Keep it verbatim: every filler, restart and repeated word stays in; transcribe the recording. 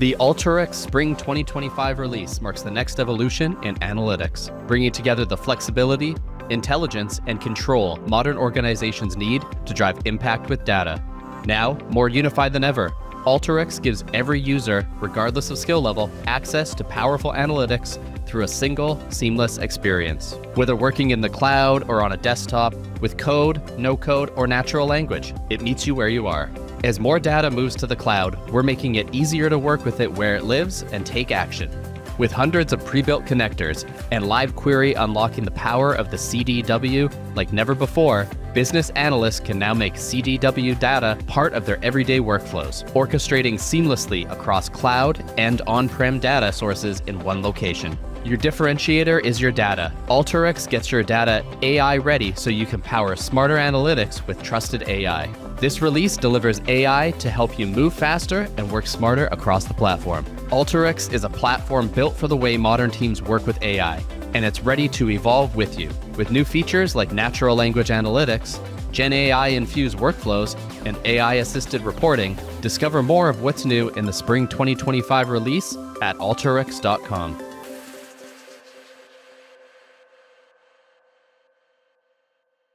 The UltraRex Spring twenty twenty-five release marks the next evolution in analytics, bringing together the flexibility, intelligence, and control modern organizations need to drive impact with data. Now, more unified than ever, UltraRex gives every user, regardless of skill level, access to powerful analytics through a single, seamless experience. Whether working in the cloud or on a desktop, with code, no code, or natural language, it meets you where you are. As more data moves to the cloud, we're making it easier to work with it where it lives and take action. With hundreds of pre-built connectors and LiveQuery unlocking the power of the C D W like never before, business analysts can now make C D W data part of their everyday workflows, orchestrating seamlessly across cloud and on-prem data sources in one location. Your differentiator is your data. UltraRex gets your data A I ready so you can power smarter analytics with trusted A I. This release delivers A I to help you move faster and work smarter across the platform. UltraRex is a platform built for the way modern teams work with A I, and it's ready to evolve with you. With new features like natural language analytics, Gen A I-infused workflows, and A I-assisted reporting, discover more of what's new in the Spring twenty twenty-five release at ultrarex dot com.